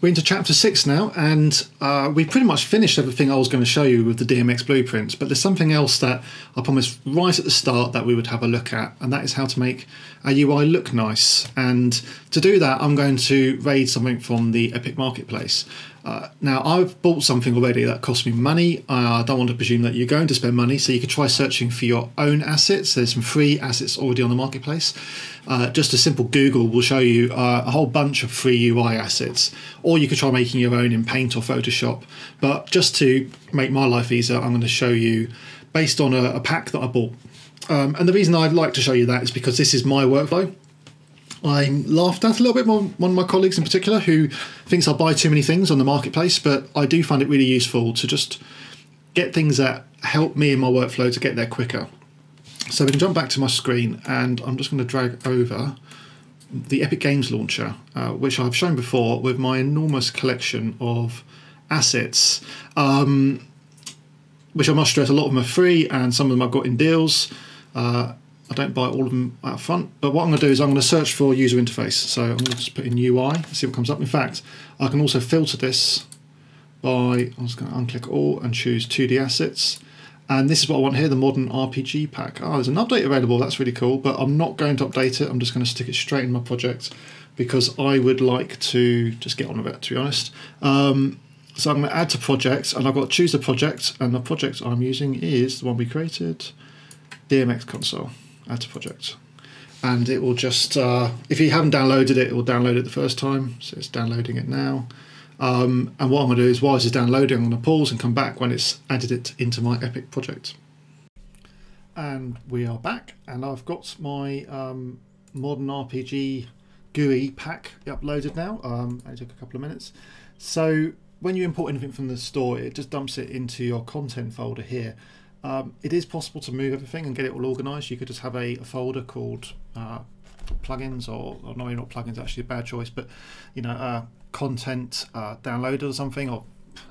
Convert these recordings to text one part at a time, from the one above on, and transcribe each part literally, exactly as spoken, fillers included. We're into chapter six now, and uh, we've pretty much finished everything I was going to show you with the D M X blueprints, but there's something else that I promised right at the start that we would have a look at, and that is how to make a U I look nice. And to do that, I'm going to raid something from the Epic Marketplace. Uh, now, I've bought something already that cost me money. Uh, I don't want to presume that you're going to spend money, so you could try searching for your own assets. There's some free assets already on the marketplace. Uh, just a simple Google will show you uh, a whole bunch of free U I assets, or you could try making your own in Paint or Photoshop. But just to make my life easier, I'm going to show you based on a, a pack that I bought. Um, and the reason I'd like to show you that is because this is my workflow. I'm laughed at a little bit more, one of my colleagues in particular, who thinks I buy too many things on the marketplace, but I do find it really useful to just get things that help me in my workflow to get there quicker. So we can jump back to my screen, and I'm just going to drag over the Epic Games Launcher, uh, which I've shown before with my enormous collection of assets, um, which I must stress a lot of them are free and some of them I've got in deals. Uh, I don't buy all of them out front, but what I'm going to do is I'm going to search for user interface. So I'm going to just put in U I, see what comes up. In fact, I can also filter this by, I'm just going to unclick all and choose two D assets. And this is what I want here, the Modern R P G pack. Oh, there's an update available, that's really cool, but I'm not going to update it. I'm just going to stick it straight in my project because I would like to just get on with it, to be honest. Um, so I'm going to add to projects, and I've got to choose the project, and the project I'm using is the one we created, D M X console. Add to project, and it will just uh, if you haven't downloaded it, it will download it the first time. So it's downloading it now, um, and what I'm going to do is while it's downloading, I'm going to pause and come back when it's added it into my Epic project. And we are back, and I've got my um, Modern R P G G U I pack uploaded now. Um, it took a couple of minutes. So when you import anything from the store, it just dumps it into your content folder here. Um, it is possible to move everything and get it all organised. You could just have a, a folder called uh, plugins, or, or no, not plugins, actually a bad choice, but you know, uh, content uh, downloaded or something, or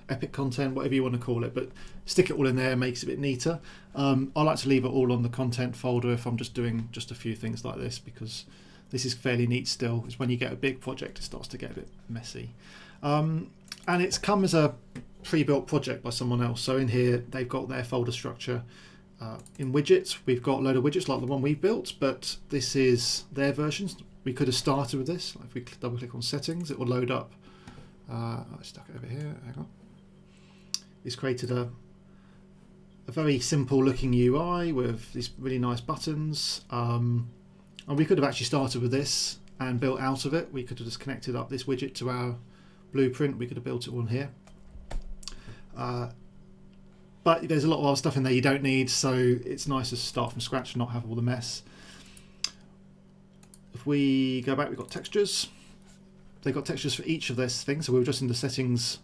Epic content, whatever you want to call it, but stick it all in there, makes it a bit neater. Um, I like to leave it all on the content folder if I'm just doing just a few things like this, because this is fairly neat still. It's when you get a big project, it starts to get a bit messy. Um, and it's come as a pre-built project by someone else, so in here they've got their folder structure. Uh, in widgets, we've got a load of widgets like the one we built, but this is their versions. We could have started with this. If we double click on settings, it will load up. uh, I stuck it over here, hang on. It's created a, a very simple looking U I with these really nice buttons, um, and we could have actually started with this and built out of it. We could have just connected up this widget to our blueprint, we could have built it on here. Uh, but there's a lot of other stuff in there you don't need, so it's nice to start from scratch and not have all the mess. If we go back, we've got textures. They've got textures for each of those things, so we were just in the settings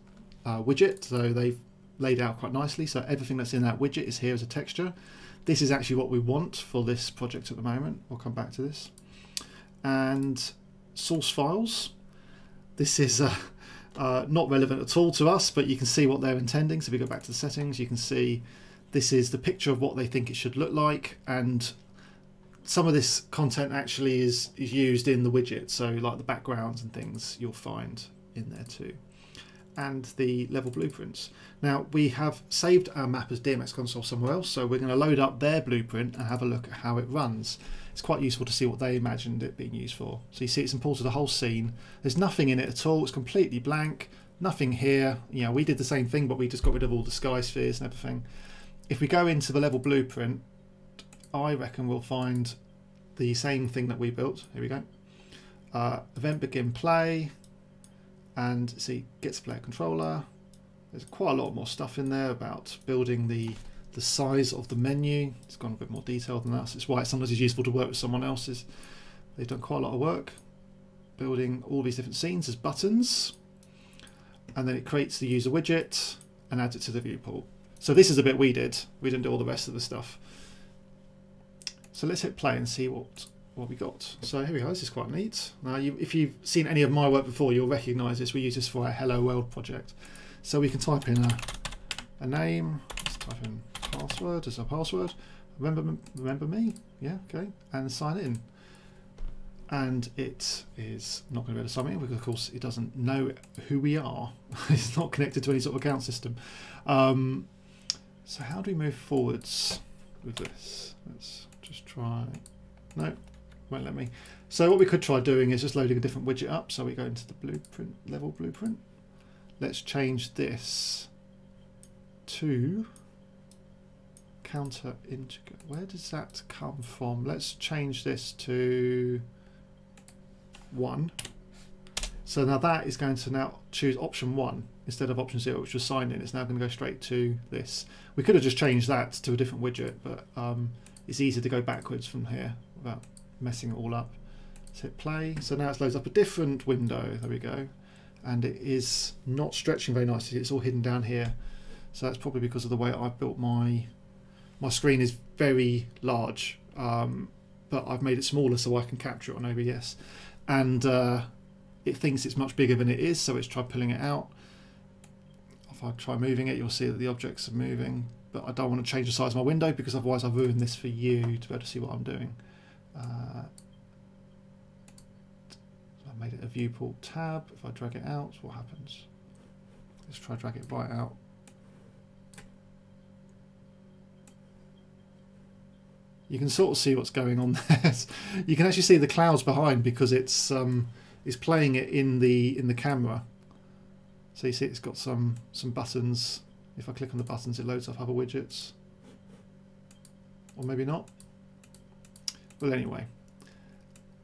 uh, widget, so they've laid out quite nicely, so everything that's in that widget is here as a texture. This is actually what we want for this project at the moment. We'll come back to this. And source files. This is a uh, Uh, not relevant at all to us, but you can see what they're intending. So if we go back to the settings, you can see this is the picture of what they think it should look like, and some of this content actually is, is used in the widget, so like the backgrounds and things you'll find in there too. And the level blueprints. Now we have saved our map as D M X console somewhere else, so we're going to load up their blueprint and have a look at how it runs. It's quite useful to see what they imagined it being used for. So you see it's imported a whole scene. There's nothing in it at all. It's completely blank. Nothing here. You know, we did the same thing, but we just got rid of all the sky spheres and everything. If we go into the level blueprint, I reckon we'll find the same thing that we built. Here we go. Uh, event begin play. And see, gets player controller. There's quite a lot more stuff in there about building the the size of the menu. It's gone a bit more detailed than that, so it's why it sometimes is useful to work with someone else's. They've done quite a lot of work building all these different scenes as buttons, and then it creates the user widget and adds it to the viewport. So this is a bit we did. We didn't do all the rest of the stuff. So let's hit play and see what what we got. So here we go, this is quite neat. Now you, if you've seen any of my work before, you'll recognize this. We use this for our Hello World project. So we can type in a, a name, let's type in password as a password, remember, remember me, yeah, okay, and sign in. and it is not going to be able to summon it because, of course, it doesn't know who we are. It's not connected to any sort of account system. Um, so how do we move forwards with this? Let's just try... No, won't let me. So what we could try doing is just loading a different widget up. So we go into the blueprint level blueprint. Let's change this to counter integer. Where does that come from? Let's change this to one. So now that is going to now choose option one instead of option zero, which was sign in. It's now going to go straight to this. We could have just changed that to a different widget, but um, it's easy to go backwards from here without messing it all up. Let's hit play. So now it loads up a different window. There we go. And it is not stretching very nicely. It's all hidden down here. So that's probably because of the way I've built my my screen is very large, um, but I've made it smaller so I can capture it on O B S. And uh, it thinks it's much bigger than it is, so it's tried pulling it out. If I try moving it, you'll see that the objects are moving, but I don't want to change the size of my window because otherwise I've ruined this for you to be able to see what I'm doing. Uh, I made it a viewport tab. If I drag it out, what happens? Let's try drag it right out. You can sort of see what's going on there. You can actually see the clouds behind because it's um, it's playing it in the in the camera. So you see it's got some some buttons. If I click on the buttons, it loads up other widgets, or maybe not. Well, anyway,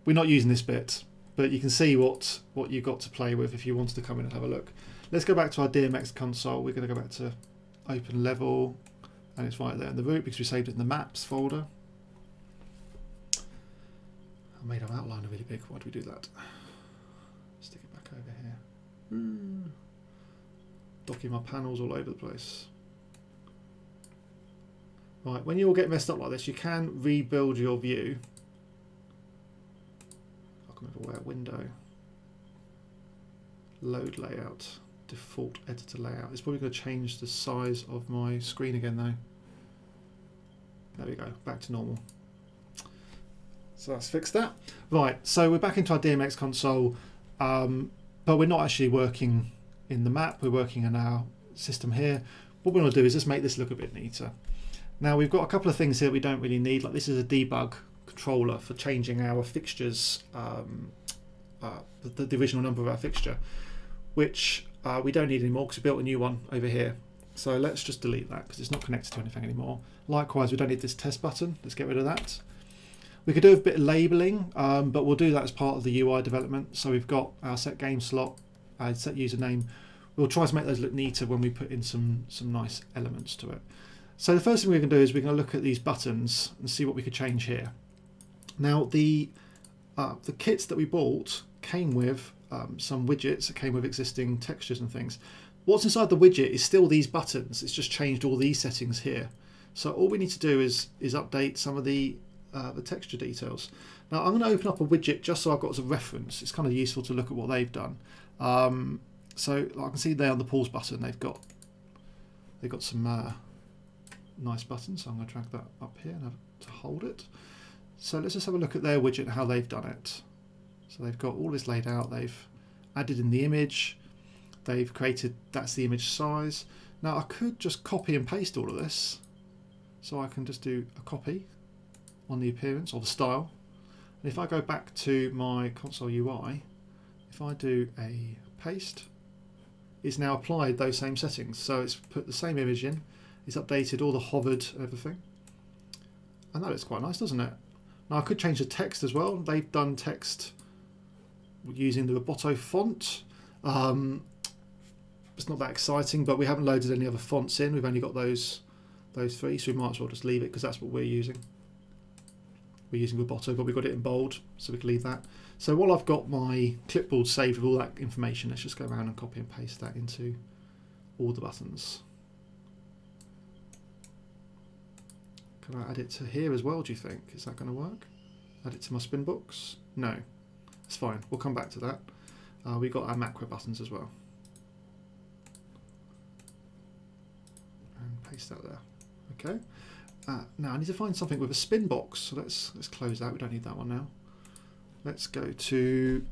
we're not using this bit, but you can see what what you've got to play with if you wanted to come in and have a look. Let's go back to our D M X console. We're going to go back to open level, and it's right there in the root because we saved it in the maps folder. I made our outline really big. Why do we do that? Stick it back over here. Mm. Docking my panels all over the place. Right, when you all get messed up like this, you can rebuild your view. I can move away a window. Load layout. Default editor layout. It's probably going to change the size of my screen again though. There we go, back to normal. So let's fix that. Right, so we're back into our D M X console, um, but we're not actually working in the map, we're working in our system here. What we want to do is just make this look a bit neater. Now we've got a couple of things here we don't really need, like this is a debug controller for changing our fixtures, um, uh, the, the original number of our fixture, which uh, we don't need anymore because we built a new one over here. So let's just delete that because it's not connected to anything anymore. Likewise, we don't need this test button, let's get rid of that. We could do a bit of labelling, um, but we'll do that as part of the U I development. So we've got our set game slot, uh, set username. We'll try to make those look neater when we put in some, some nice elements to it. So the first thing we're going to do is we're going to look at these buttons and see what we could change here. Now the, uh, the kits that we bought came with um, some widgets, that came with existing textures and things. What's inside the widget is still these buttons, it's just changed all these settings here. So all we need to do is, is update some of the Uh, the texture details. Now I'm going to open up a widget just so I've got as a reference. It's kind of useful to look at what they've done. Um, so like I can see there on the pause button they've got they've got some uh, nice buttons. So I'm going to drag that up here and have to hold it. So let's just have a look at their widget and how they've done it. So they've got all this laid out. They've added in the image. They've created that's the image size. Now I could just copy and paste all of this. So I can just do a copy on the appearance or the style, and if I go back to my console U I, if I do a paste, it's now applied those same settings. So it's put the same image in, it's updated all the hovered everything, and that looks quite nice, doesn't it? Now I could change the text as well. They've done text using the Roboto font. Um, it's not that exciting, but we haven't loaded any other fonts in. We've only got those those three, so we might as well just leave it because that's what we're using. We're using Roboto, but we've got it in bold, so we can leave that. So while I've got my clipboard saved with all that information, let's just go around and copy and paste that into all the buttons. Can I add it to here as well, do you think? Is that going to work? Add it to my spin box? No. It's fine. We'll come back to that. Uh, we've got our macro buttons as well. And paste that there. Okay. Uh, now I need to find something with a spin box, so let's let's close that. We don't need that one now. let's go to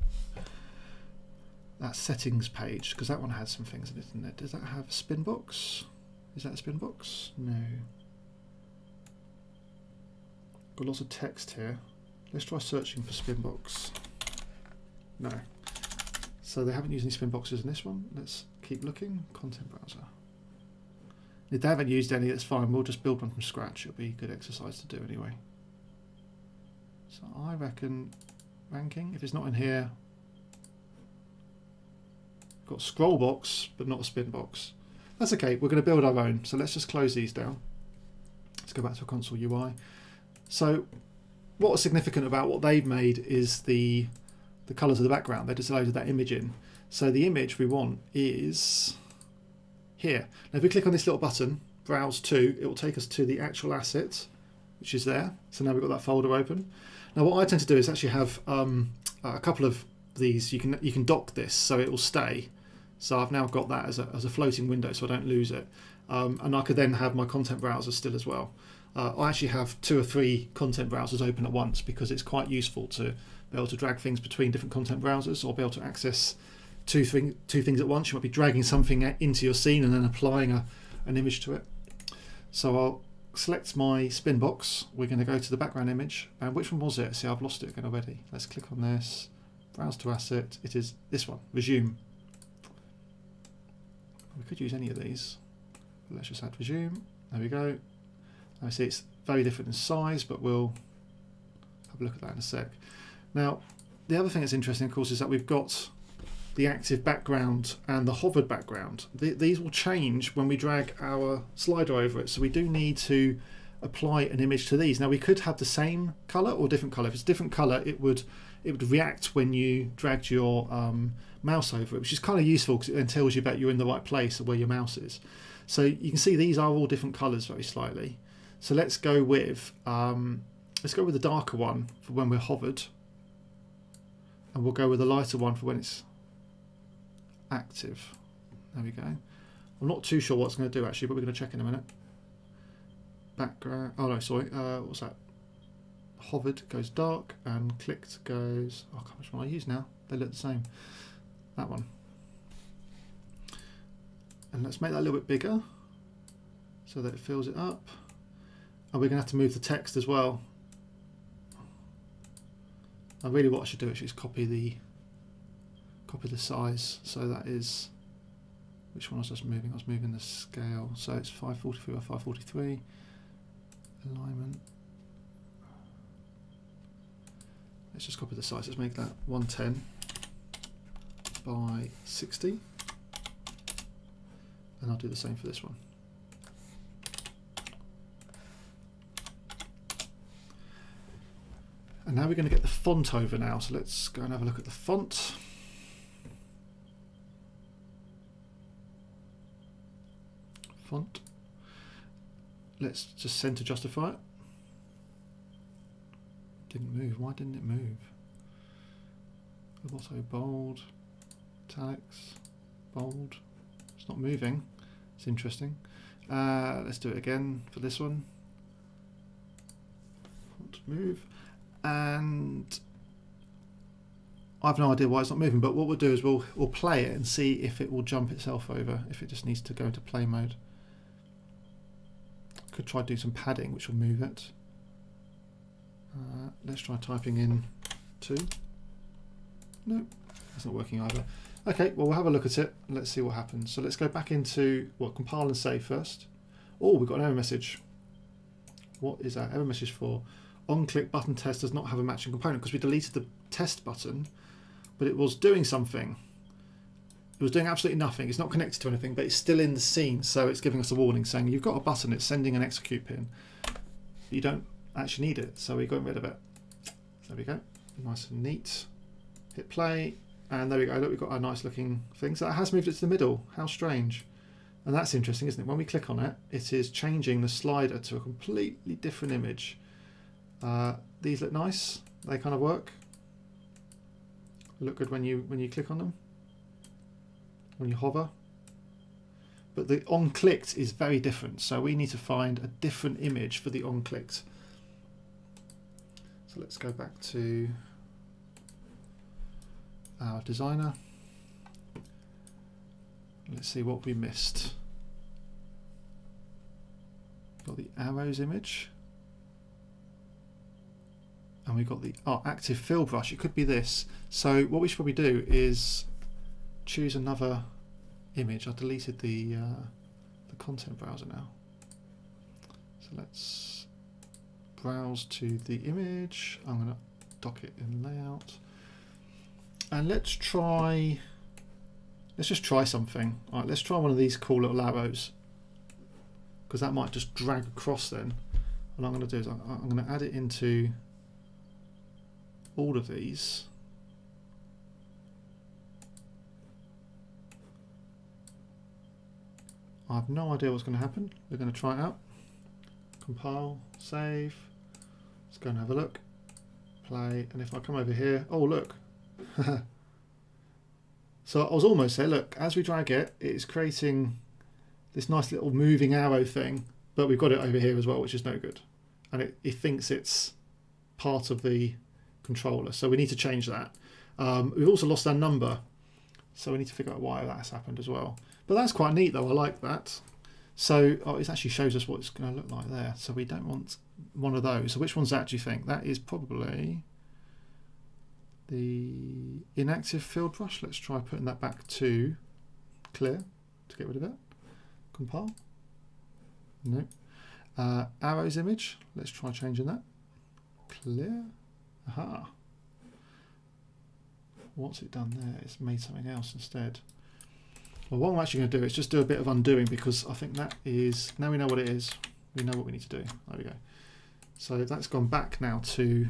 that settings page, because that one has some things in it, isn't it? Does that have a spin box? Is that a spin box? No. Got lots of text here. Let's try searching for spin box. No. So they haven't used any spin boxes in this one. Let's keep looking. Content browser. If they haven't used any, that's fine. We'll just build one from scratch. It'll be a good exercise to do anyway. So I reckon ranking, if it's not in here, got scroll box, but not a spin box. That's okay, we're going to build our own. So let's just close these down. Let's go back to a console U I. So what's significant about what they've made is the, the colours of the background. They just loaded that image in. So the image we want is here. Now if we click on this little button, browse to, it will take us to the actual asset, which is there. So now we've got that folder open. Now what I tend to do is actually have um, a couple of these. You can, you can dock this so it will stay. So I've now got that as a, as a floating window so I don't lose it. Um, and I could then have my content browser still as well. Uh, I actually have two or three content browsers open at once because it's quite useful to be able to drag things between different content browsers or be able to access two, thing, two things at once. You might be dragging something into your scene and then applying a, an image to it. So I'll select my spin box. We're going to go to the background image. And which one was it? See, I've lost it again already. Let's click on this. Browse to asset. It is this one, resume. We could use any of these. Let's just add resume. There we go. I see it's very different in size, but we'll have a look at that in a sec. Now, the other thing that's interesting, of course, is that we've got the active background and the hovered background. Th these will change when we drag our slider over it, so we do need to apply an image to these. Now, we could have the same color or different color. If it's a different color, it would it would react when you dragged your um, mouse over it, which is kind of useful because it then tells you that you're in the right place where your mouse is. So you can see these are all different colors very slightly. So let's go with um, let's go with the darker one for when we're hovered, and we'll go with a lighter one for when it's active. There we go. I'm not too sure what it's going to do actually, but we're going to check in a minute. Background. Oh no, sorry. Uh, what's that? Hovered goes dark and clicked goes. Oh, I can't remember which one I use now. They look the same. That one. And let's make that a little bit bigger so that it fills it up. And we're going to have to move the text as well. And really what I should do is just copy the copy the size. So that is, which one was I just moving? I was moving the scale. So it's five forty-three by five forty-three. Alignment. Let's just copy the size. Let's make that one ten by sixty. And I'll do the same for this one. And now we're going to get the font over now, so let's go and have a look at the font. Font. Let's just center justify it. Didn't move. Why didn't it move? Roboto bold, italics, bold. It's not moving. It's interesting. Uh, let's do it again for this one. Font move. And I've no idea why it's not moving, but what we'll do is we'll we'll play it and see if it will jump itself over, if it just needs to go into play mode. Could try to do some padding, which will move it. Uh, let's try typing in two. No, that's not working either. Okay, well, we'll have a look at it and let's see what happens. So let's go back into, well, compile and save first. Oh, we've got an error message. What is our error message for? On-click button test does not have a matching component, because we deleted the test button, but it was doing something. It was doing absolutely nothing. It's not connected to anything, but it's still in the scene, so it's giving us a warning saying you've got a button, it's sending an execute pin. You don't actually need it, so we got rid of it. There we go, nice and neat. Hit play, and there we go. Look, we've got our nice looking thing. So it has moved it to the middle. How strange. And that's interesting, isn't it? When we click on it, it is changing the slider to a completely different image. Uh, these look nice. They kind of work. Look good when you when you click on them, when you hover. But the on clicked is very different, so we need to find a different image for the on clicked. So let's go back to our designer. Let's see what we missed. Got the arrows image. And we got the oh, active fill brush. It could be this. So what we should probably do is choose another image. I deleted the, uh, the content browser now. So let's browse to the image. I'm going to dock it in layout. And let's try... Let's just try something. All right, let's try one of these cool little arrows, because that might just drag across then. What I'm going to do is I'm, I'm going to add it into all of these. I have no idea what's going to happen. We're going to try it out. Compile, save. Let's go and have a look. Play, and if I come over here, oh look. So I was almost there. Look, as we drag it, it's creating this nice little moving arrow thing, but we've got it over here as well, which is no good. And it, it thinks it's part of the controller, so we need to change that. Um, we've also lost our number, so we need to figure out why that's happened as well. But that's quite neat though, I like that. So oh, it actually shows us what it's going to look like there, so we don't want one of those. So which one's that, do you think? That is probably... the inactive fill brush. Let's try putting that back to clear to get rid of it. Compile. No. Uh, arrows image. Let's try changing that. Clear. Aha. What's it done there? It's made something else instead. Well, what I'm actually going to do is just do a bit of undoing, because I think that is, now we know what it is. We know what we need to do. There we go. So that's gone back now to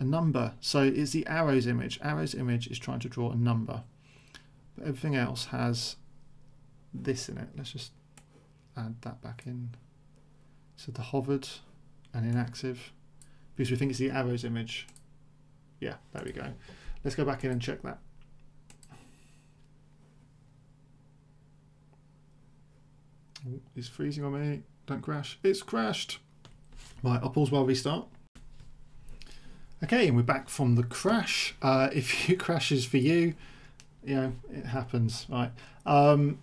a number. So it's the arrows image. Arrows image is trying to draw a number, but everything else has this in it. Let's just add that back in. So the hovered and inactive, because we think it's the arrows image. Yeah, there we go. Let's go back in and check that. Ooh, it's freezing on me. Don't crash. It's crashed. Right, I'll pause while we start. Okay, and we're back from the crash. Uh, if it crashes for you, you know, it happens, right? Um,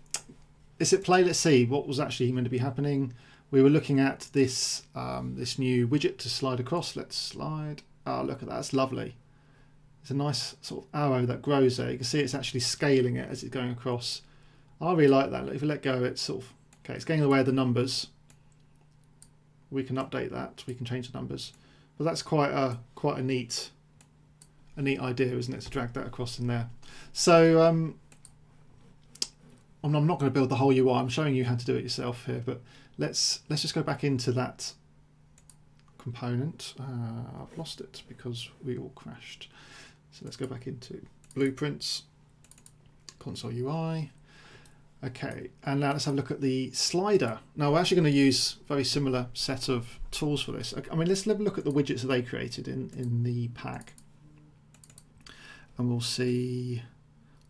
is it play? Let's see what was actually going to be happening. We were looking at this um, this new widget to slide across. Let's slide. Oh, look at that. That's lovely. It's a nice sort of arrow that grows there. You can see it's actually scaling it as it's going across. I really like that. If we let go, it's sort of, okay, it's getting away with the numbers. We can update that. We can change the numbers. But that's quite a quite a neat a neat idea, isn't it, to drag that across in there. So um, I'm not going to build the whole U I. I'm showing you how to do it yourself here. But let's let's just go back into that component. Uh, I've lost it because we all crashed. So let's go back into Blueprints, Console U I. Okay, and now let's have a look at the slider. Now we're actually going to use a very similar set of tools for this. I mean, let's have a look at the widgets that they created in, in the pack. And we'll see,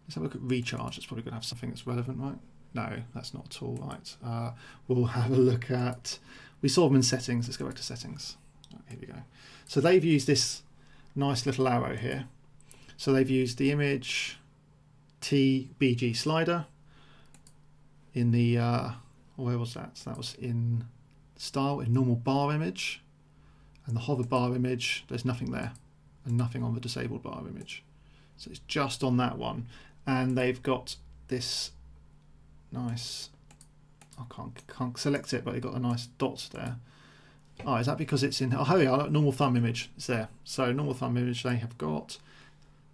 let's have a look at recharge. That's probably going to have something that's relevant, right? No, that's not at all right. Uh, we'll have a look at, we saw them in settings. Let's go back to settings. Right, here we go. So they've used this nice little arrow here. So they've used the image T B G slider. In the uh, where was that? So that was in style, in normal bar image, and the hover bar image. There's nothing there, and nothing on the disabled bar image. So it's just on that one, and they've got this nice. I can't can't select it, but they've got a nice dot there. Oh, is that because it's in? Oh yeah, normal thumb image. It's there. So normal thumb image. They have got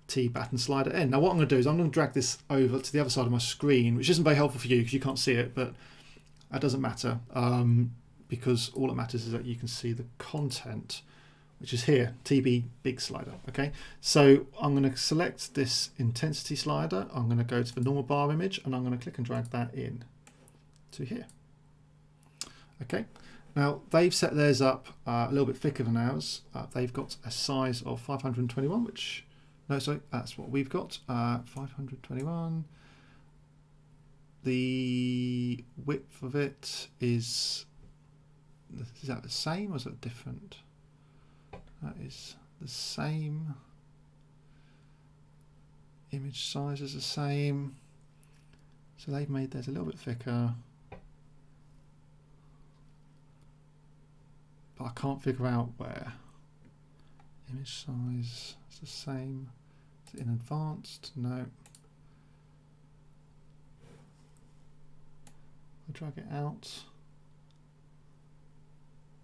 T button slider in. Now what I'm going to do is I'm going to drag this over to the other side of my screen, which isn't very helpful for you because you can't see it, but that doesn't matter, um, because all that matters is that you can see the content, which is here, T B big slider. Okay, so I'm going to select this intensity slider. I'm going to go to the normal bar image and I'm going to click and drag that in to here. Okay, now they've set theirs up uh, a little bit thicker than ours. Uh, they've got a size of five hundred twenty-one, which No, sorry, that's what we've got, uh, five hundred twenty-one. The width of it is, is that the same or is that different? That is the same. image size is the same, so they've made theirs a little bit thicker, but I can't figure out where. Image size is the same. Is it in advanced? No. I'll drag it out.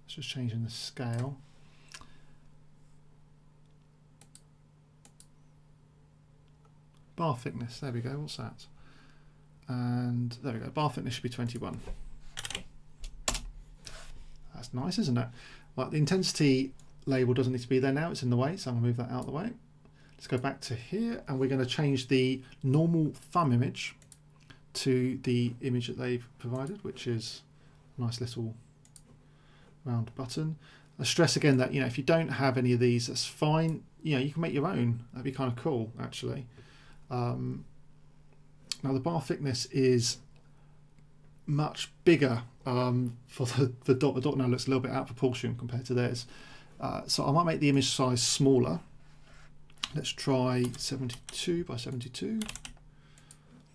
It's just changing the scale. Bar thickness, there we go, what's that? And there we go, bar thickness should be twenty-one. That's nice, isn't it? Right, the intensity label doesn't need to be there now, it's in the way, so I'm gonna move that out of the way. Let's go back to here, and we're gonna change the normal thumb image to the image that they've provided, which is a nice little round button. I stress again that, you know, if you don't have any of these, that's fine. You know, you can make your own, that'd be kind of cool, actually. Um, now the bar thickness is much bigger um, for the, the dot. The dot now looks a little bit out of proportion compared to theirs. Uh, so I might make the image size smaller. Let's try seventy-two by seventy-two.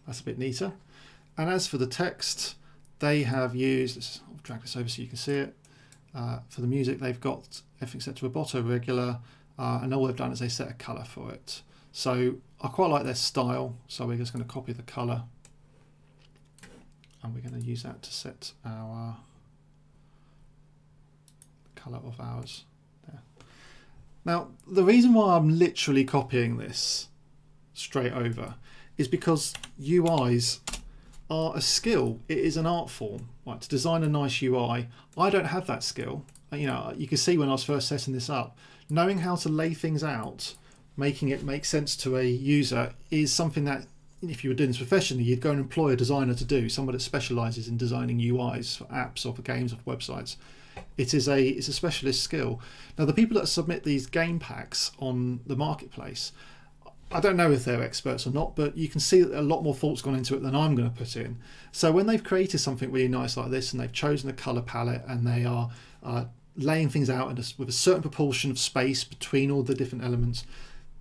That's a bit neater. And as for the text, they have used, let's, I'll drag this over so you can see it. Uh, for the music, they've got everything set to Roboto regular, uh, and all they've done is they set a color for it. So I quite like their style, so we're just going to copy the colour and we're going to use that to set our colour of ours. There. Now the reason why I'm literally copying this straight over is because U Is are a skill, it is an art form. Right, to design a nice U I, I don't have that skill. You know, you can see when I was first setting this up, knowing how to lay things out, making it make sense to a user is something that, if you were doing this professionally, you'd go and employ a designer to do, someone that specialises in designing U Is for apps or for games or for websites. It is a, it's a specialist skill. Now, the people that submit these game packs on the marketplace, I don't know if they're experts or not, but you can see that a lot more thought's gone into it than I'm going to put in. So when they've created something really nice like this and they've chosen a colour palette and they are uh, laying things out in a, with a certain proportion of space between all the different elements,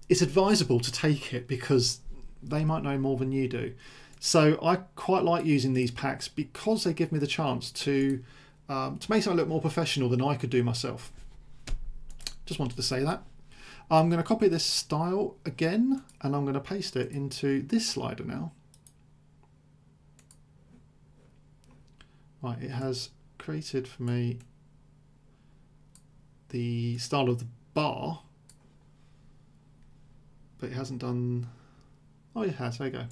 it's advisable to take it because they might know more than you do. So I quite like using these packs because they give me the chance to um, to make something look more professional than I could do myself. Just wanted to say that. I'm going to copy this style again and I'm going to paste it into this slider now. Right, it has created for me the style of the bar, but it hasn't done, oh it has, there you go.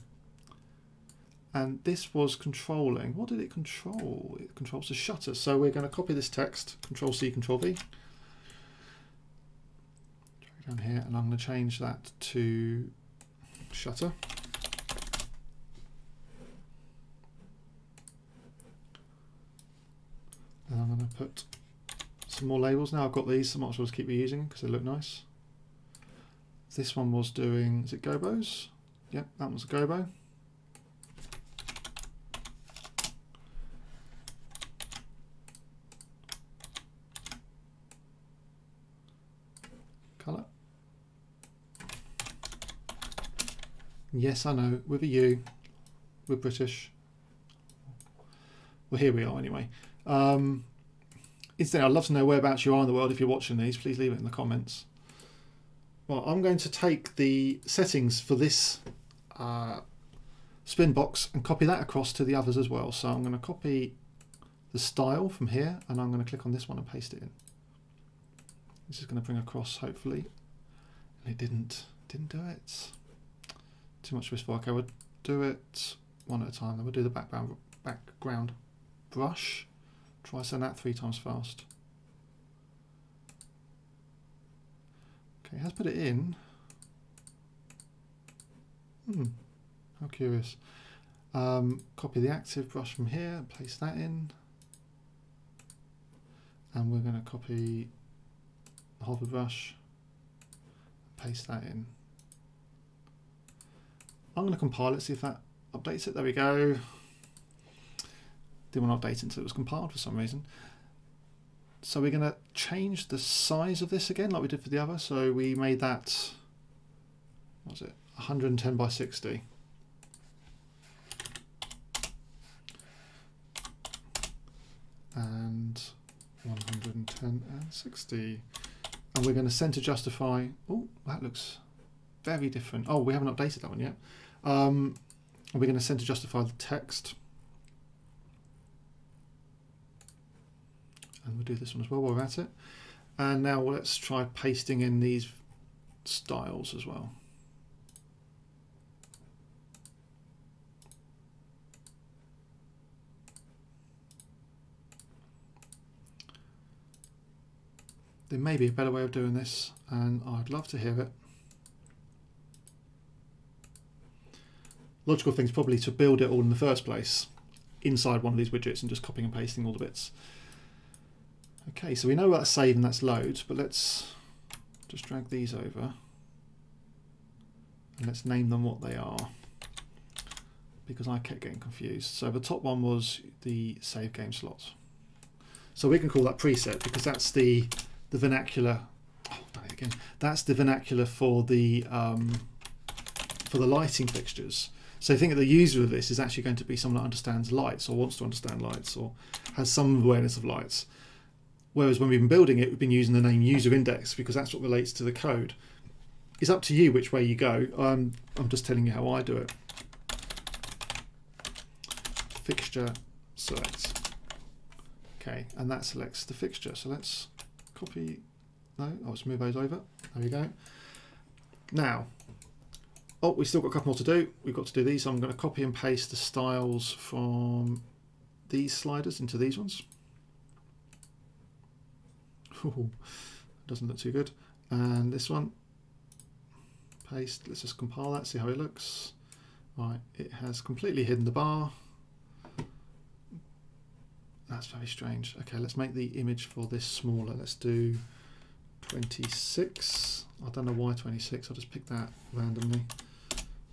And this was controlling, what did it control? It controls the shutter, so we're going to copy this text, control C, control V. Drag down here and I'm going to change that to shutter. And I'm going to put some more labels now, I've got these, so I might as well just keep reusing because they look nice. This one was doing, is it gobos? Yep, that one's a gobo. Colour. Yes, I know, with a U, we're British. Well, here we are anyway. Um, instead, I'd love to know whereabouts you are in the world if you're watching these. Please leave it in the comments. Well, I'm going to take the settings for this uh, spin box and copy that across to the others as well. So I'm going to copy the style from here and I'm going to click on this one and paste it in. This is going to bring across, hopefully. And it didn't, didn't do it. Too much risk. Okay, we'll do it one at a time. Then we'll do the background, background brush. Try saying that three times fast. Okay, it has put it in. Hmm, how curious. Um, copy the active brush from here, place that in. And we're going to copy the hover brush, paste that in. I'm going to compile it, see if that updates it. There we go. Didn't want to update it until it was compiled for some reason. So we're going to change the size of this again like we did for the other. So we made that, what was it, one hundred ten by sixty. And one hundred ten and sixty. And we're going to center justify. Oh, that looks very different. Oh, we haven't updated that one yet. Um, we're going to center justify the text. And we'll do this one as well while we're at it. And now let's try pasting in these styles as well. There may be a better way of doing this, and I'd love to hear it. Logical thing is probably to build it all in the first place inside one of these widgets and just copying and pasting all the bits. Okay, so we know that's save and that's load, but let's just drag these over and let's name them what they are, because I kept getting confused. So the top one was the save game slot. So we can call that preset, because that's the the vernacular. Oh, done it again. That's the vernacular for the um, for the lighting fixtures. So think that the user of this is actually going to be someone that understands lights, or wants to understand lights, or has some awareness of lights. Whereas when we've been building it, we've been using the name user index, because that's what relates to the code. It's up to you which way you go. Um, I'm just telling you how I do it. Fixture select. Okay, and that selects the fixture. So let's copy, no, oh, let's move those over. There we go. Now, oh, we've still got a couple more to do. We've got to do these. So I'm going to copy and paste the styles from these sliders into these ones. Ooh, doesn't look too good. And this one, paste. Let's just compile that, see how it looks. Right, it has completely hidden the bar. That's very strange. Okay, let's make the image for this smaller. Let's do twenty-six. I don't know why twenty-six. I'll just pick that randomly.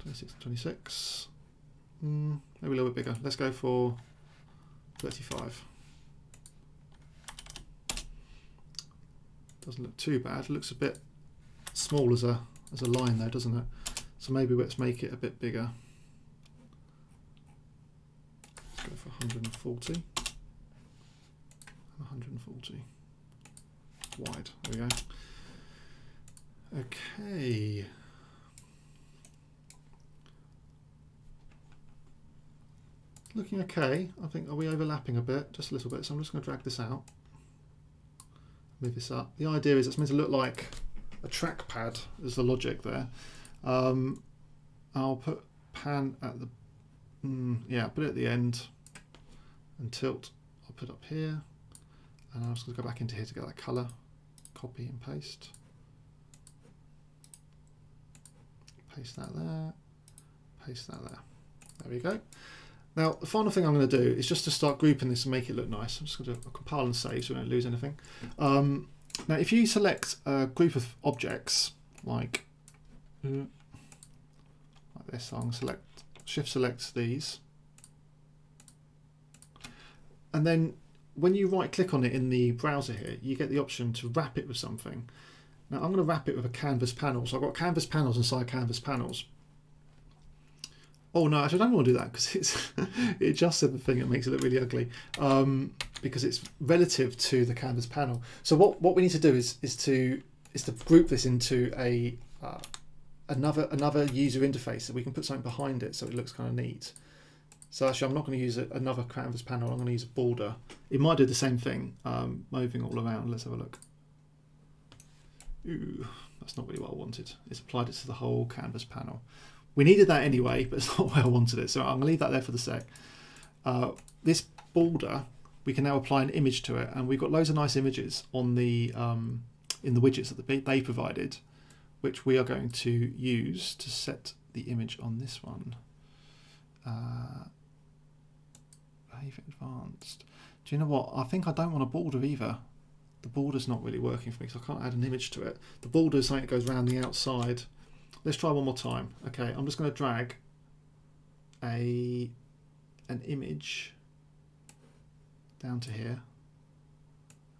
twenty-six and twenty-six. Mm, maybe a little bit bigger. Let's go for thirty-five. Doesn't look too bad. It looks a bit small as a as a line though, doesn't it? So maybe let's make it a bit bigger. Let's go for one hundred forty. one hundred forty wide. There we go. Okay. Looking okay. I think, are we overlapping a bit? Just a little bit. So I'm just going to drag this out. Move this up. The idea is it's meant to look like a trackpad, is the logic there. Um, I'll put pan at the, mm, yeah, put it at the end, and tilt I'll put up here. And I'm just going to go back into here to get that colour. Copy and paste. Paste that there. Paste that there. There we go. Now, the final thing I'm going to do is just to start grouping this and make it look nice. I'm just going to do a compile and save so we don't lose anything. Um, now, if you select a group of objects, like, like this, so I'm going to select, shift select these. And then when you right click on it in the browser here, you get the option to wrap it with something. Now I'm going to wrap it with a canvas panel. So I've got canvas panels inside canvas panels. Oh no, actually I don't want to do that, because it's it just said the thing that makes it look really ugly, um, because it's relative to the canvas panel. So what, what we need to do is is to is to group this into a uh, another another user interface, so we can put something behind it so it looks kind of neat. So actually I'm not going to use another canvas panel, I'm going to use a border. It might do the same thing, um, moving all around. Let's have a look. Ooh, that's not really what I wanted. It's applied it to the whole canvas panel. We needed that anyway, but it's not where I wanted it. So I'm going to leave that there for the sec. Uh, this border, we can now apply an image to it. And we've got loads of nice images on the um, in the widgets that the, they provided, which we are going to use to set the image on this one. Uh, advanced. Do you know what? I think I don't want a border either. The border's not really working for me, so I can't add an image to it. The border is something that goes around the outside. Let's try one more time. Okay, I'm just going to drag a an image down to here.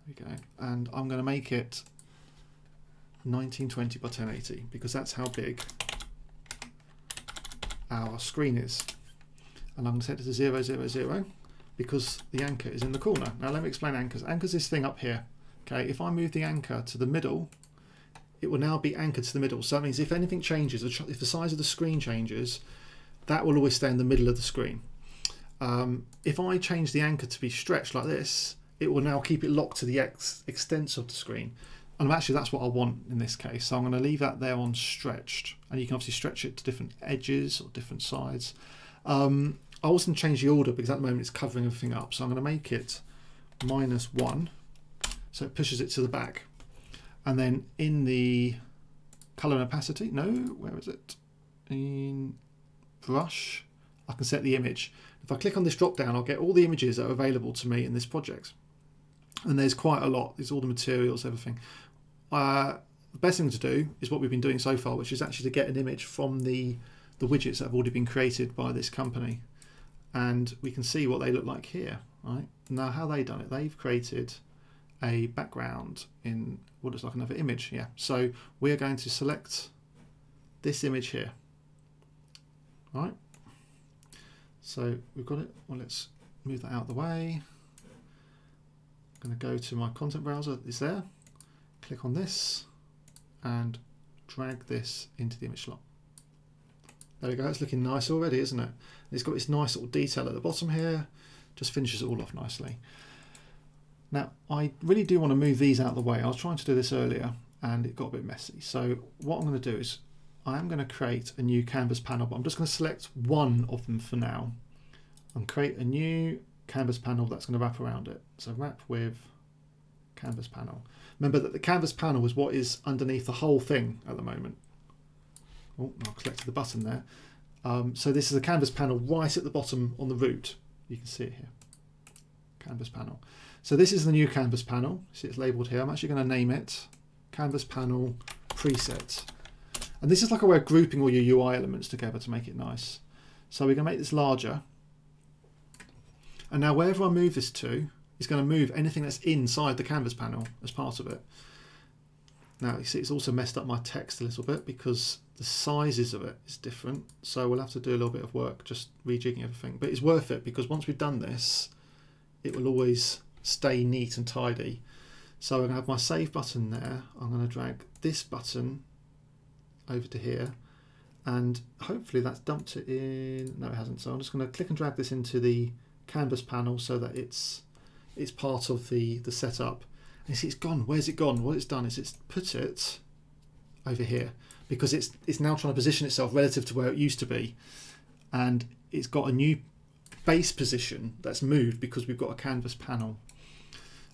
There we go, and I'm going to make it nineteen twenty by ten eighty, because that's how big our screen is. And I'm going to set it to zero, zero, zero because the anchor is in the corner. Now let me explain anchors. Anchors this thing up here. Okay, if I move the anchor to the middle, it will now be anchored to the middle. So that means if anything changes, if the size of the screen changes, that will always stay in the middle of the screen. Um, if I change the anchor to be stretched like this, it will now keep it locked to the ex extents of the screen. And actually that's what I want in this case. So I'm going to leave that there on stretched. And you can obviously stretch it to different edges or different sides. Um, I also change the order because at the moment it's covering everything up. So I'm going to make it minus one. So it pushes it to the back. And then in the color and opacity, no, where is it? In brush, I can set the image. If I click on this drop down, I'll get all the images that are available to me in this project. And there's quite a lot. There's all the materials, everything. Uh, the best thing to do is what we've been doing so far, which is actually to get an image from the, the widgets that have already been created by this company. And we can see what they look like here, right? Now, how they've done it, they've created a background in what looks like another image, yeah. So we're going to select this image here, all right? So we've got it. Well, let's move that out of the way. I'm going to go to my content browser, it's there. Click on this and drag this into the image slot. There we go, it's looking nice already, isn't it? And it's got this nice little detail at the bottom here, just finishes it all off nicely. Now, I really do want to move these out of the way. I was trying to do this earlier and it got a bit messy. So what I'm going to do is I'm going to create a new canvas panel, but I'm just going to select one of them for now and create a new canvas panel that's going to wrap around it. So wrap with canvas panel. Remember that the canvas panel is what is underneath the whole thing at the moment. Oh, I collected the button there. Um, so this is the canvas panel right at the bottom on the root. You can see it here. Canvas panel. So this is the new canvas panel. See, it's labeled here. I'm actually going to name it canvas panel preset. And this is like a way of grouping all your U I elements together to make it nice. So we're going to make this larger. And now wherever I move this to, it's going to move anything that's inside the canvas panel as part of it. Now you see it's also messed up my text a little bit because the sizes of it is different. So we'll have to do a little bit of work just rejigging everything. But it's worth it because once we've done this, it will always stay neat and tidy. So I'm going to have my save button there. I'm going to drag this button over to here and hopefully that's dumped it in. No, it hasn't. So I'm just going to click and drag this into the canvas panel so that it's it's part of the, the setup. And you see it's gone. Where's it gone? What it's done is it's put it over here because it's it's now trying to position itself relative to where it used to be. And it's got a new base position that's moved because we've got a canvas panel,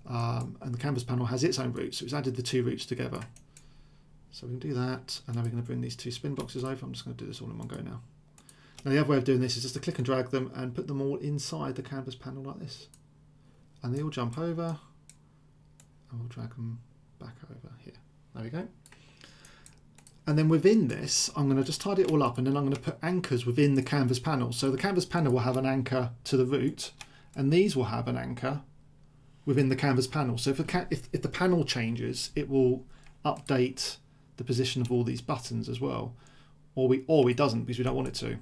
um, and the canvas panel has its own roots, so it's added the two roots together. So we can do that, and now we're going to bring these two spin boxes over. I'm just going to do this all in one go now. Now the other way of doing this is just to click and drag them and put them all inside the canvas panel like this, and they all jump over, and we'll drag them back over here. There we go. And then within this, I'm going to just tidy it all up, and then I'm going to put anchors within the canvas panel. So the canvas panel will have an anchor to the root, and these will have an anchor within the canvas panel. So if, a, if, if the panel changes, it will update the position of all these buttons as well, or we or it doesn't because we don't want it to.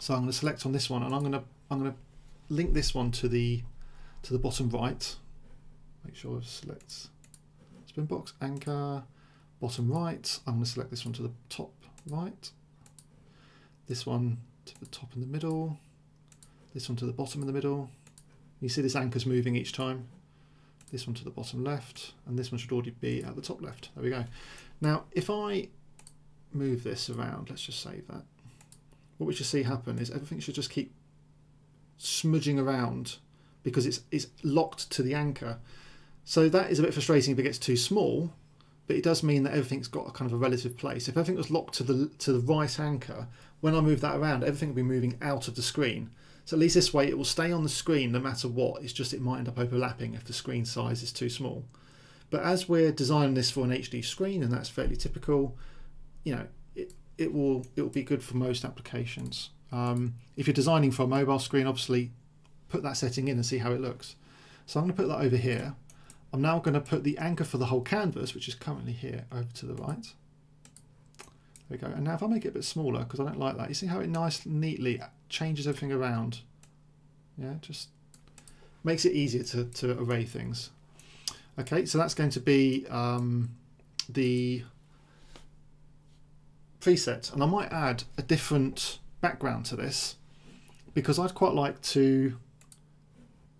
So I'm going to select on this one, and I'm going to I'm going to link this one to the to the bottom right. Make sure it selects spin box anchor. Bottom right, I'm going to select this one to the top right, this one to the top in the middle, this one to the bottom in the middle. You see this anchor's moving each time. This one to the bottom left, and this one should already be at the top left. There we go. Now, if I move this around, let's just save that. What we should see happen is everything should just keep smudging around because it's, it's locked to the anchor. So that is a bit frustrating if it gets too small, but it does mean that everything's got a kind of a relative place. If everything was locked to the to the right anchor, when I move that around, everything will be moving out of the screen. So at least this way, it will stay on the screen no matter what. It's just it might end up overlapping if the screen size is too small. But as we're designing this for an H D screen, and that's fairly typical, you know, it it will it will be good for most applications. Um, if you're designing for a mobile screen, obviously put that setting in and see how it looks. So I'm going to put that over here. I'm now going to put the anchor for the whole canvas, which is currently here, over to the right. There we go. And now if I make it a bit smaller, because I don't like that, you see how it nice, neatly changes everything around. Yeah, just makes it easier to, to array things. Okay, so that's going to be um, the preset. And I might add a different background to this, because I'd quite like to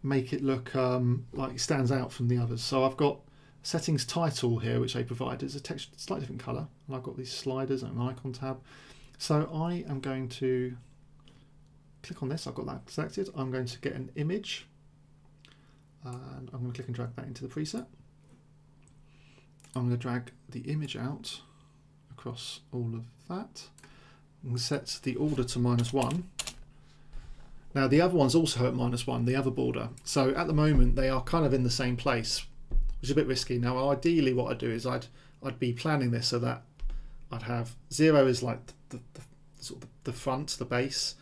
make it look um, like it stands out from the others. So I've got settings title here, which they provide. It's a texture, slightly different color. And I've got these sliders and an icon tab. So I am going to click on this. I've got that selected. I'm going to get an image. And I'm going to click and drag that into the preset. I'm going to drag the image out across all of that. I'm going to set the order to minus one. Now the other one's also at minus one, the other border. So at the moment they are kind of in the same place, which is a bit risky. Now ideally what I'd do is I'd I'd be planning this so that I'd have zero is like the, the, sort of the front, the base,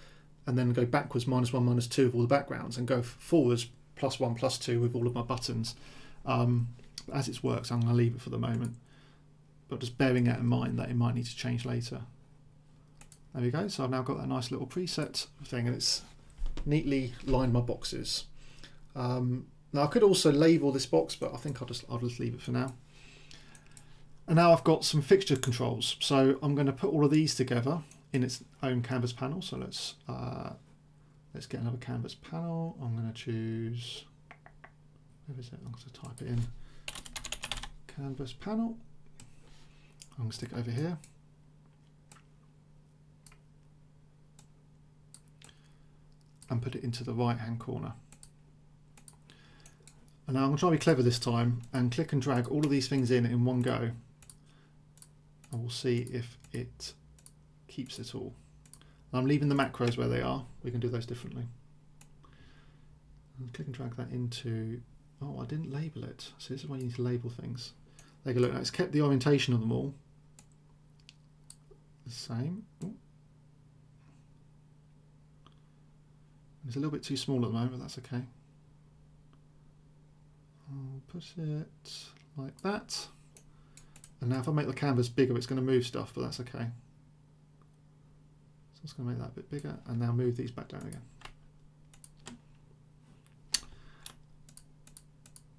and then go backwards minus one, minus two of all the backgrounds, and go forwards plus one, plus two with all of my buttons. Um, as it works, I'm going to leave it for the moment, but just bearing that in mind that it might need to change later. There we go. So I've now got that nice little preset thing, and it's neatly lined my boxes. Um, now I could also label this box, but I think I'll just I'll just leave it for now. And now I've got some fixture controls. So I'm going to put all of these together in its own canvas panel. So let's uh, let's get another canvas panel. I'm going to choose. Where is it? I'm going to type it in. Canvas panel. I'm going to stick it over here. And put it into the right hand corner. And now I'm going to try to be clever this time and click and drag all of these things in in one go, and we'll see if it keeps it all. I'm leaving the macros where they are, we can do those differently. And click and drag that into, oh I didn't label it, so this is why you need to label things. There you go, look, it's kept the orientation of them all the same. Ooh. It's a little bit too small at the moment, but that's okay. I'll put it like that. And now if I make the canvas bigger, it's going to move stuff, but that's okay. So I'm just going to make that a bit bigger and now move these back down again.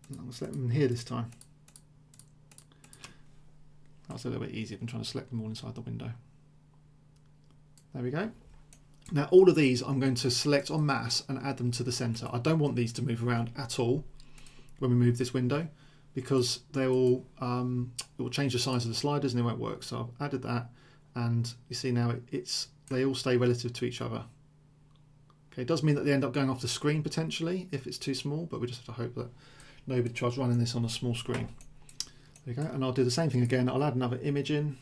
And I'm going to select them in here this time. That's a little bit easier than trying to select them all inside the window. There we go. Now all of these I'm going to select en masse and add them to the center. I don't want these to move around at all when we move this window, because they will, um, it will change the size of the sliders and it won't work. So I've added that, and you see now it, it's they all stay relative to each other. Okay, it does mean that they end up going off the screen potentially if it's too small, but we just have to hope that nobody tries running this on a small screen. There you go, and I'll do the same thing again. I'll add another image in.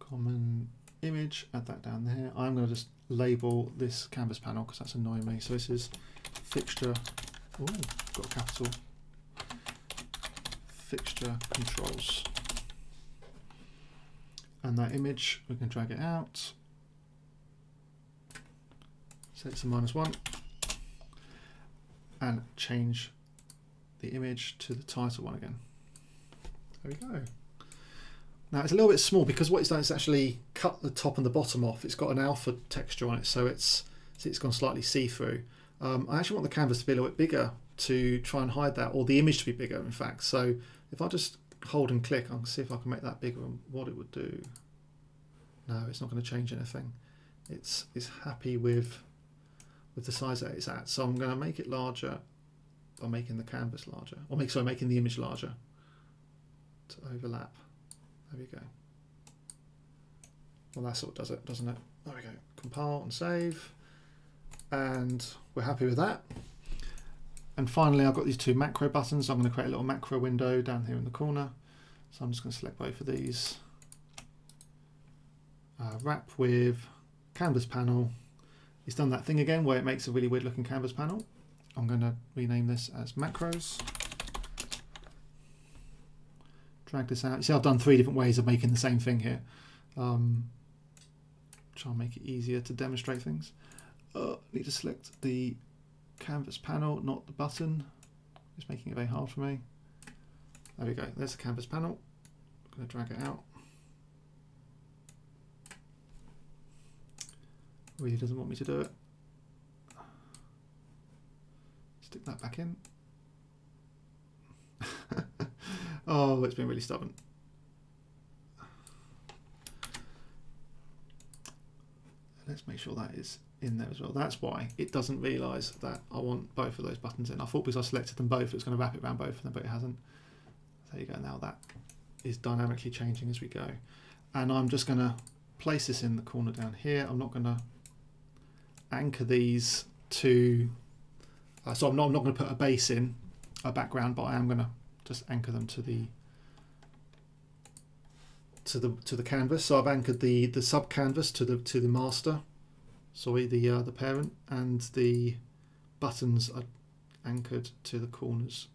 Common image, add that down there. I'm going to just label this canvas panel because that's annoying me. So this is fixture, oh, got a capital, fixture controls. And that image, we can drag it out. Set it to minus one. And change the image to the title one again. There we go. Now it's a little bit small because what it's done is actually cut the top and the bottom off. It's got an alpha texture on it, so it's it's gone slightly see-through. Um, I actually want the canvas to be a little bit bigger to try and hide that, or the image to be bigger in fact. So if I just hold and click, I can see if I can make that bigger and what it would do. No, it's not going to change anything. It's it's happy with with the size that it's at. So I'm going to make it larger by making the canvas larger, or make sorry, making the image larger to overlap. There we go. Well, that sort of does it, doesn't it? There we go. Compile and save. And we're happy with that. And finally, I've got these two macro buttons. I'm going to create a little macro window down here in the corner. So I'm just going to select both of these. Uh, wrap with canvas panel. It's done that thing again where it makes a really weird looking canvas panel. I'm going to rename this as macros. Drag this out. You see, I've done three different ways of making the same thing here. Um, try and make it easier to demonstrate things. Uh, need to select the canvas panel, not the button. It's making it very hard for me. There we go. There's the canvas panel. going to drag it out. Really doesn't want me to do it. Stick that back in. Oh, it's been really stubborn. Let's make sure that is in there as well. That's why it doesn't realise that I want both of those buttons in. I thought because I selected them both, it was going to wrap it around both of them, but it hasn't. There you go. Now that is dynamically changing as we go. And I'm just going to place this in the corner down here. I'm not going to anchor these to... Uh, so I'm not, I'm not going to put a base in, a background, but I am going to just anchor them to the to the to the canvas. So I've anchored the the sub canvas to the to the master, sorry, the uh, the parent, and the buttons are anchored to the corners.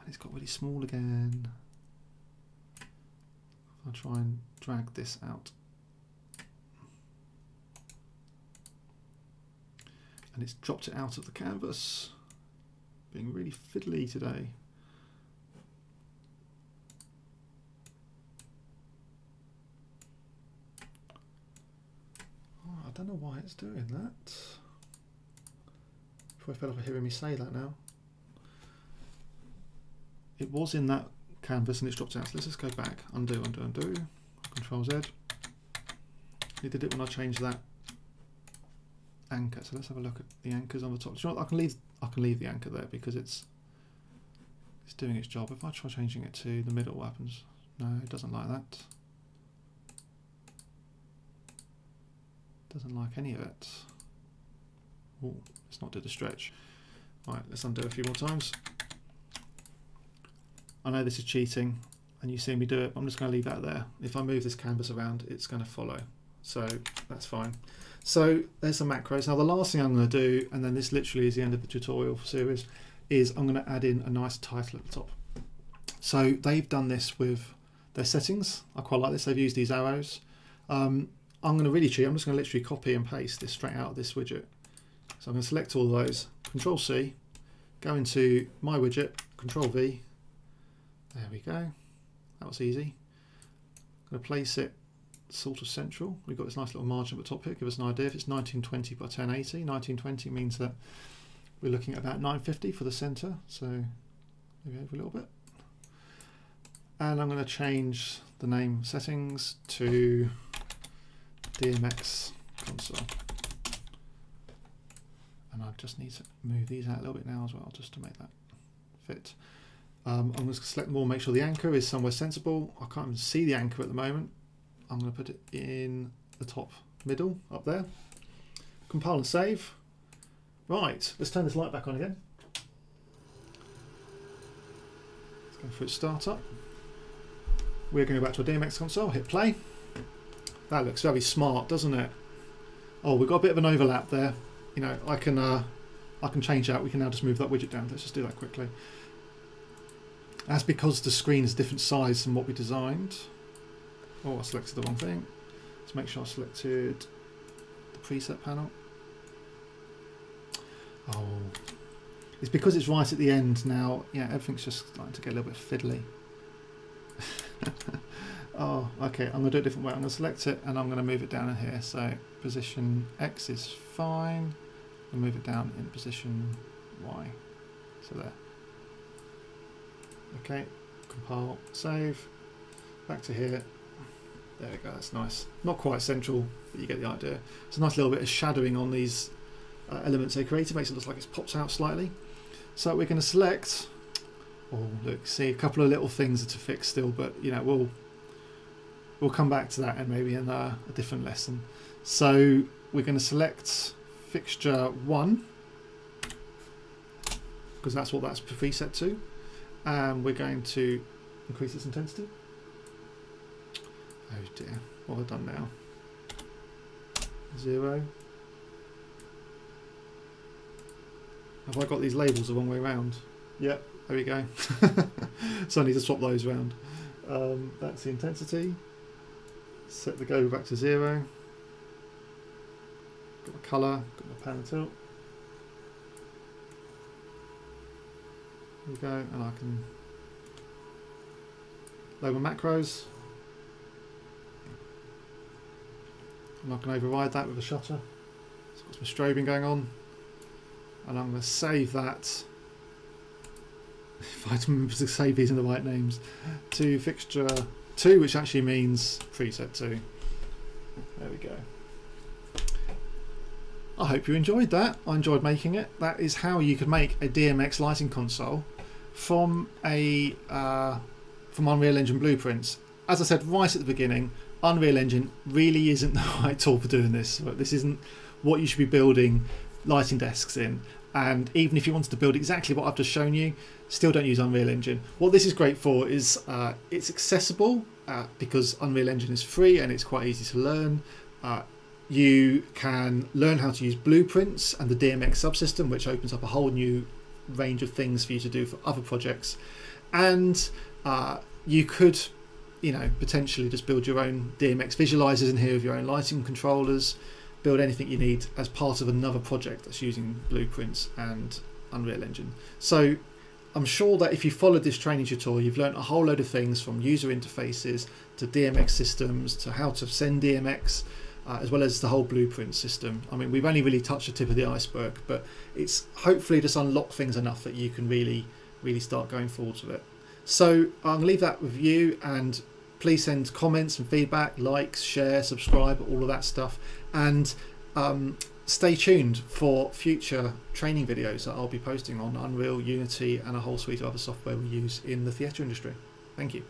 And it's got really small again. I'll try and drag this out, and it's dropped it out of the canvas. Being really fiddly today. I don't know why it's doing that. Probably fell off of hearing me say that now. It was in that canvas and it's dropped out. So let's just go back, undo, undo, undo. Control Z. It did it when I changed that anchor. So let's have a look at the anchors on the top. Do you know what? I can leave. I can leave the anchor there because it's it's doing its job. If I try changing it to the middle, what happens? No, it doesn't like that. Doesn't like any of it. Oh, let's not do the stretch. Right, let's undo a few more times. I know this is cheating and you see me do it, but I'm just going to leave that there. If I move this canvas around, it's going to follow. So that's fine. So there's some macros. Now the last thing I'm going to do, and then this literally is the end of the tutorial series, is I'm going to add in a nice title at the top. So they've done this with their settings. I quite like this. They've used these arrows. Um, I'm going to really cheat. I'm just going to literally copy and paste this straight out of this widget. So I'm going to select all those, Control C, go into my widget, Control V. There we go. That was easy. I'm going to place it sort of central. We've got this nice little margin at the top here. Give us an idea if it's nineteen twenty by ten eighty. nineteen twenty means that we're looking at about nine fifty for the center. So maybe over a little bit. And I'm going to change the name settings to D M X console, and I just need to move these out a little bit now as well, just to make that fit. Um, I'm going to select more, make sure the anchor is somewhere sensible. I can't even see the anchor at the moment. I'm going to put it in the top middle up there. Compile and save. Right, let's turn this light back on again. Let's go for its startup. We're going to go back to our D M X console. Hit play. That looks very smart, doesn't it? Oh, we've got a bit of an overlap there. You know, I can uh, I can change that. We can now just move that widget down. Let's just do that quickly. That's because the screen is different size than what we designed. Oh, I selected the wrong thing. Let's make sure I selected the preset panel. Oh, it's because it's right at the end now. Yeah, everything's just starting to get a little bit fiddly. Oh, okay, I'm going to do it a different way. I'm going to select it and I'm going to move it down in here. So position X is fine. I'll move it down in position Y. So there. Okay, compile, save. Back to here. There we go, that's nice. Not quite central, but you get the idea. It's a nice little bit of shadowing on these uh, elements they created. Makes it look like it pops out slightly. So we're going to select... Oh, look, see, a couple of little things to fix still, but, you know, we'll... We'll come back to that and maybe in a, a different lesson. So we're going to select fixture one because that's what that's preset to, and we're going to increase its intensity. Oh dear, what have I done now? Zero. Have I got these labels the wrong way around? Yep, there we go. So I need to swap those around. Um, that's the intensity. Set the go back to zero. Got my colour, got my pan and tilt. There we go, and I can load my macros, and I can override that with a shutter. So I've got some strobing going on, and I'm going to save that, if I remember to save these in the right names, to fixture two, which actually means preset two. There we go. I hope you enjoyed that. I enjoyed making it. That is how you could make a D M X lighting console from a uh, from Unreal Engine Blueprints. As I said right at the beginning, Unreal Engine really isn't the right tool for doing this. This isn't what you should be building lighting desks in. And even if you wanted to build exactly what I've just shown you, still don't use Unreal Engine. What this is great for is uh, it's accessible uh, because Unreal Engine is free and it's quite easy to learn. Uh, you can learn how to use Blueprints and the D M X subsystem, which opens up a whole new range of things for you to do for other projects. And uh, you could, you know, potentially just build your own D M X visualizers in here with your own lighting controllers, build anything you need as part of another project that's using Blueprints and Unreal Engine. So I'm sure that if you followed this training tutorial, you've learned a whole load of things, from user interfaces to D M X systems to how to send D M X, Uh, as well as the whole Blueprint system. I mean, we've only really touched the tip of the iceberg, but it's hopefully just unlocked things enough that you can really, really start going forwards with it. So I'll leave that with you, and please send comments and feedback, likes, share, subscribe, all of that stuff. And um, stay tuned for future training videos that I'll be posting on Unreal, Unity, and a whole suite of other software we use in the theatre industry. Thank you.